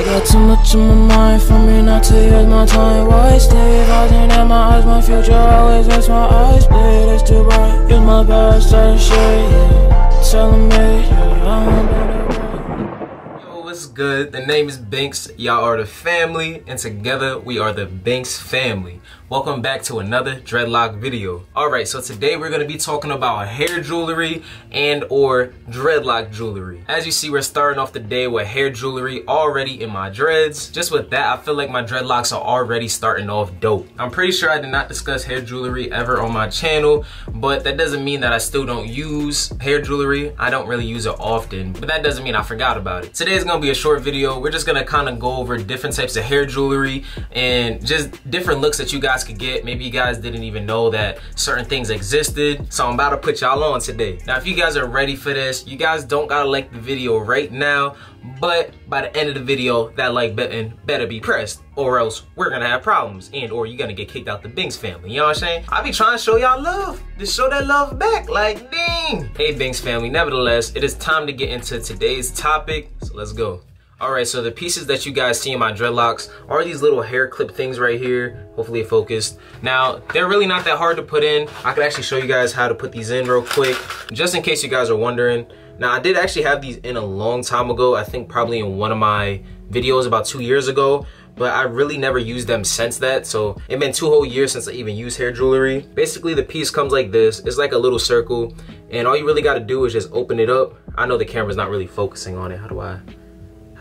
I got too much on my mind for me not to use my time wasted. I think that my eyes, my future always makes my eyes bleed. It's too bright, use my bad side shit, yeah. Telling me, yeah, I don't know. Yo, what's good? The name is Binks, y'all are the family, and together we are the Binks family. Welcome back to another dreadlock video. Alright, so today we're going to be talking about hair jewelry and or dreadlock jewelry. As you see, we're starting off the day with hair jewelry already in my dreads. Just with that, I feel like my dreadlocks are already starting off dope. I'm pretty sure I did not discuss hair jewelry ever on my channel, but that doesn't mean that I still don't use hair jewelry. I don't really use it often, but that doesn't mean I forgot about it. Today is going to be a short video. We're just going to kind of go over different types of hair jewelry and just different looks that you guys could get. Maybe you guys didn't even know that certain things existed, so I'm about to put y'all on today. Now if you guys are ready for this, you guys don't gotta like the video right now, but by the end of the video, that like button better be pressed, or else we're gonna have problems, and or you're gonna get kicked out the Binks family. You know what I'm saying? I be trying to show y'all love, to show that love back, like dang. Hey Binks family, nevertheless, it is time to get into today's topic, so let's go. Alright, so the pieces that you guys see in my dreadlocks are these little hair clip things right here. Hopefully it focused. Now, they're really not that hard to put in. I could actually show you guys how to put these in real quick, just in case you guys are wondering. Now, I did actually have these in a long time ago. I think probably in one of my videos about 2 years ago, but I really never used them since that. So it's been 2 whole years since I even used hair jewelry. Basically, the piece comes like this. It's like a little circle, and all you really got to do is just open it up. I know the camera's not really focusing on it. How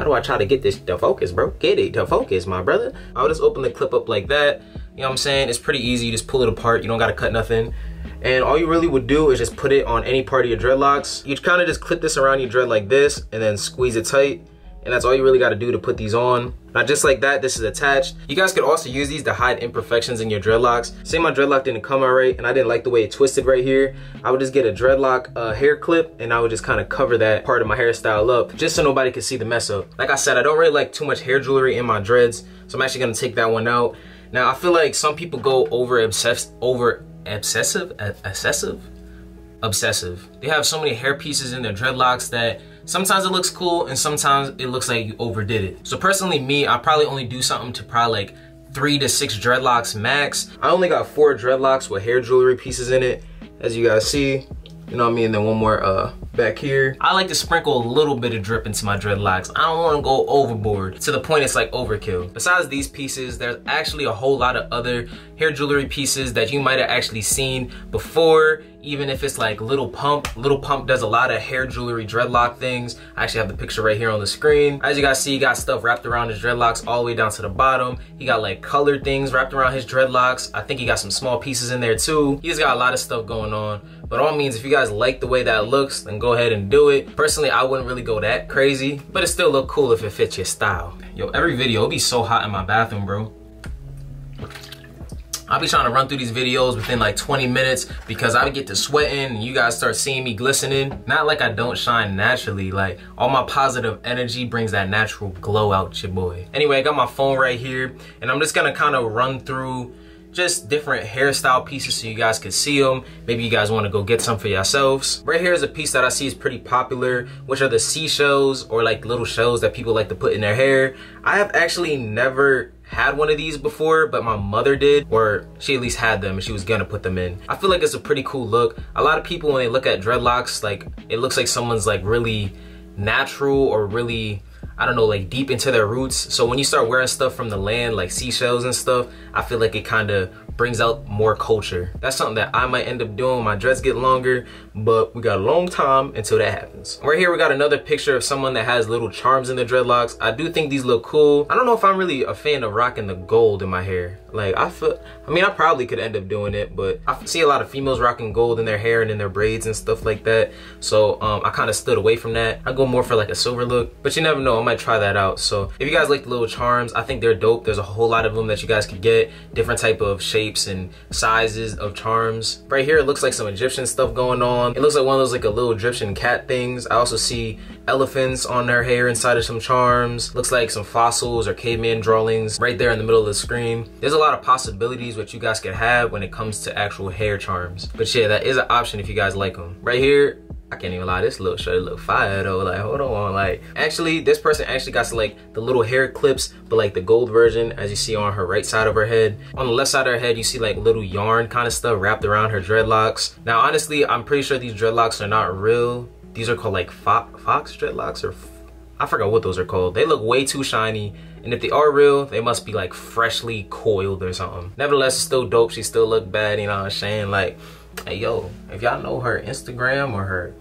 do I try to get this to focus, bro? Get it to focus, my brother. I'll just open the clip up like that. You know what I'm saying? It's pretty easy. You just pull it apart. You don't got to cut nothing. And all you really would do is just put it on any part of your dreadlocks. You kind of just clip this around your dread like this and then squeeze it tight. And that's all you really got to do to put these on. Now just like that, this is attached. You guys could also use these to hide imperfections in your dreadlocks. Say my dreadlock didn't come out right and I didn't like the way it twisted right here, I would just get a dreadlock hair clip and I would just kind of cover that part of my hairstyle up just so nobody could see the mess up. Like I said, I don't really like too much hair jewelry in my dreads, so I'm actually going to take that one out. Now I feel like some people go obsessive. They have so many hair pieces in their dreadlocks that sometimes it looks cool and sometimes it looks like you overdid it. So personally me, I probably only do something to probably like 3 to 6 dreadlocks max. I only got 4 dreadlocks with hair jewelry pieces in it, as you guys see. You know what I mean? And then one more back here. I like to sprinkle a little bit of drip into my dreadlocks. I don't want to go overboard to the point it's like overkill. Besides these pieces, there's actually a whole lot of other hair jewelry pieces that you might have actually seen before. Even if it's like Little Pump. Little Pump does a lot of hair jewelry dreadlock things. I actually have the picture right here on the screen. As you guys see, he got stuff wrapped around his dreadlocks all the way down to the bottom. He got like colored things wrapped around his dreadlocks. I think he got some small pieces in there too. He's got a lot of stuff going on. But all means, if you guys like the way that looks, then go ahead and do it. Personally, I wouldn't really go that crazy, but it still look cool if it fits your style. Yo, every video, it'll be so hot in my bathroom, bro. I'll be trying to run through these videos within like 20 minutes because I get to sweating and you guys start seeing me glistening. Not like I don't shine naturally, like all my positive energy brings that natural glow out your boy. Anyway, I got my phone right here and I'm just gonna kind of run through just different hairstyle pieces so you guys can see them. Maybe you guys want to go get some for yourselves. Right here is a piece that I see is pretty popular, which are the seashells or like little shells that people like to put in their hair. I have actually never had one of these before, but my mother did, or she at least had them and she was gonna put them in. I feel like it's a pretty cool look. A lot of people when they look at dreadlocks, like it looks like someone's like really natural or really, I don't know, like deep into their roots. So when you start wearing stuff from the land, like seashells and stuff, I feel like it kind of brings out more culture. That's something that I might end up doing when my dreads get longer, but we got a long time until that happens. Right here, we got another picture of someone that has little charms in their dreadlocks. I do think these look cool. I don't know if I'm really a fan of rocking the gold in my hair. Like I probably could end up doing it, but I see a lot of females rocking gold in their hair and in their braids and stuff like that. So I kind of stood away from that. I go more for like a silver look, but you never know. I might try that out. So if you guys like the little charms, I think they're dope. There's a whole lot of them that you guys could get, different type of shapes and sizes of charms. Right here it looks like some Egyptian stuff going on. It looks like one of those like a little Egyptian cat things. I also see elephants on their hair inside of some charms. Looks like some fossils or caveman drawings right there in the middle of the screen. There's a lot of possibilities what you guys could have when it comes to actual hair charms, but yeah, that is an option if you guys like them. Right here I can't even lie, this little shirt look fire though. Like, hold on, like, actually, this person actually got some, like, the little hair clips, but like the gold version, as you see on her right side of her head. On the left side of her head, you see like little yarn kind of stuff wrapped around her dreadlocks. Now, honestly, I'm pretty sure these dreadlocks are not real. These are called like fox dreadlocks, or I forgot what those are called. They look way too shiny. And if they are real, they must be like freshly coiled or something. Nevertheless, it's still dope. She still look bad, you know what I'm saying? Like, hey yo, if y'all know her Instagram or her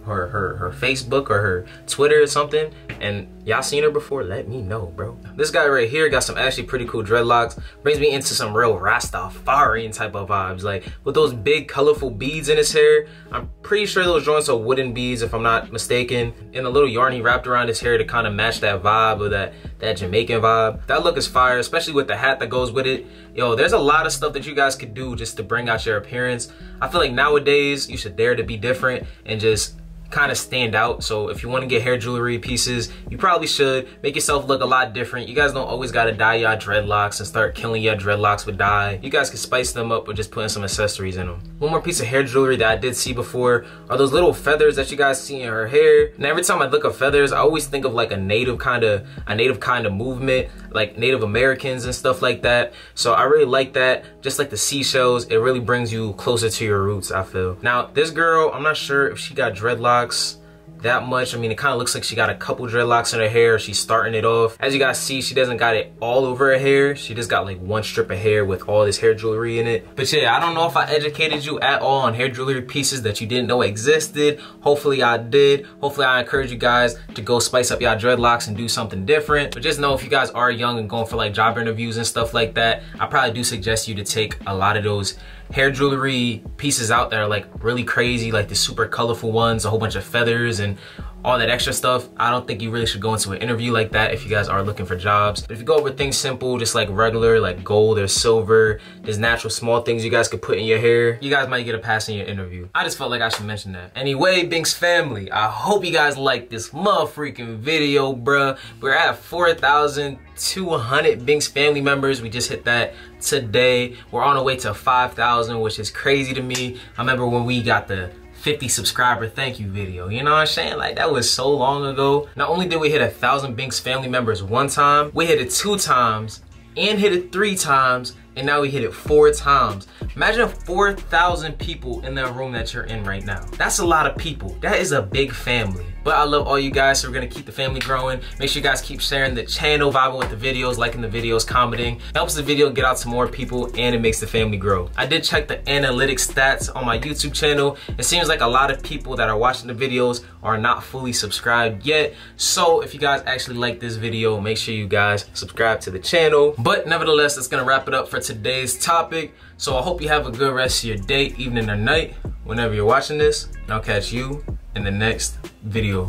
Facebook or her Twitter or something, and y'all seen her before, let me know, bro. This guy right here got some actually pretty cool dreadlocks. Brings me into some real Rastafarian type of vibes. Like, with those big colorful beads in his hair. I'm pretty sure those joints are wooden beads if I'm not mistaken. And a little yarn he wrapped around his hair to kind of match that vibe, or that Jamaican vibe. That look is fire, especially with the hat that goes with it. Yo, there's a lot of stuff that you guys could do just to bring out your appearance. I feel like nowadays, you should dare to be different and just kind of stand out. So if you want to get hair jewelry pieces, you probably should make yourself look a lot different. You guys don't always gotta dye your dreadlocks and start killing your dreadlocks with dye. You guys can spice them up with just putting some accessories in them. One more piece of hair jewelry that I did see before are those little feathers that you guys see in her hair. Now every time I look at feathers, I always think of like a native kind of movement, like Native Americans and stuff like that. So I really like that. Just like the seashells, it really brings you closer to your roots, I feel. Now this girl, I'm not sure if she got dreadlocks that much. I mean, it kind of looks like she got a couple dreadlocks in her hair. She's starting it off. As you guys see, she doesn't got it all over her hair. She just got like one strip of hair with all this hair jewelry in it. But yeah, I don't know if I educated you at all on hair jewelry pieces that you didn't know existed. Hopefully I did. Hopefully I encourage you guys to go spice up y'all dreadlocks and do something different. But just know, if you guys are young and going for like job interviews and stuff like that, I probably do suggest you to take a lot of those hair jewelry pieces out that are like really crazy, like the super colorful ones, a whole bunch of feathers and all that extra stuff. I don't think you really should go into an interview like that if you guys are looking for jobs. But if you go over things simple, just like regular, like gold or silver, just natural small things you guys could put in your hair, you guys might get a pass in your interview. I just felt like I should mention that. Anyway, Binks family, I hope you guys like this motherfucking video, bruh. We're at 4,200 Binks family members. We just hit that today. We're on our way to 5,000, which is crazy to me. I remember when we got the 50 subscriber thank you video, you know what I'm saying? Like, that was so long ago. Not only did we hit 1,000 Binks family members one time, we hit it 2 times and hit it 3 times, and now we hit it 4 times. Imagine 4,000 people in that room that you're in right now. That's a lot of people. That is a big family. But I love all you guys, so we're gonna keep the family growing. Make sure you guys keep sharing the channel, vibing with the videos, liking the videos, commenting. Helps the video get out to more people, and it makes the family grow. I did check the analytics stats on my YouTube channel. It seems like a lot of people that are watching the videos are not fully subscribed yet. So if you guys actually like this video, make sure you guys subscribe to the channel. But nevertheless, that's gonna wrap it up for today's topic. So I hope you have a good rest of your day, evening, or night, whenever you're watching this, and I'll catch you in the next video.